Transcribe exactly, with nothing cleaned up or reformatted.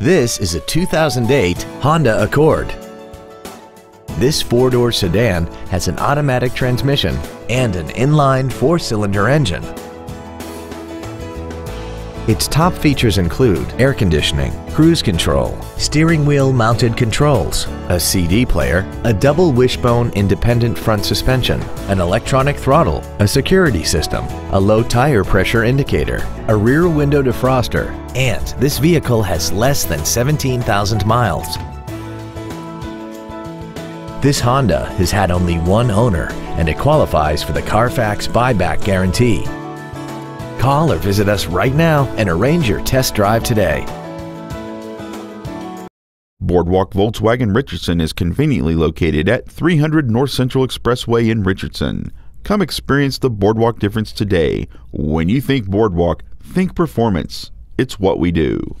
This is a two thousand eight Honda Accord. This four-door sedan has an automatic transmission and an inline four-cylinder engine. Its top features include air conditioning, cruise control, steering wheel mounted controls, a C D player, a double wishbone independent front suspension, an electronic throttle, a security system, a low tire pressure indicator, a rear window defroster, and this vehicle has less than seventeen thousand miles. This Honda has had only one owner and it qualifies for the Carfax buyback guarantee. Call or visit us right now and arrange your test drive today. Boardwalk Volkswagen Richardson is conveniently located at three hundred North Central Expressway in Richardson. Come experience the Boardwalk difference today. When you think Boardwalk, think performance. It's what we do.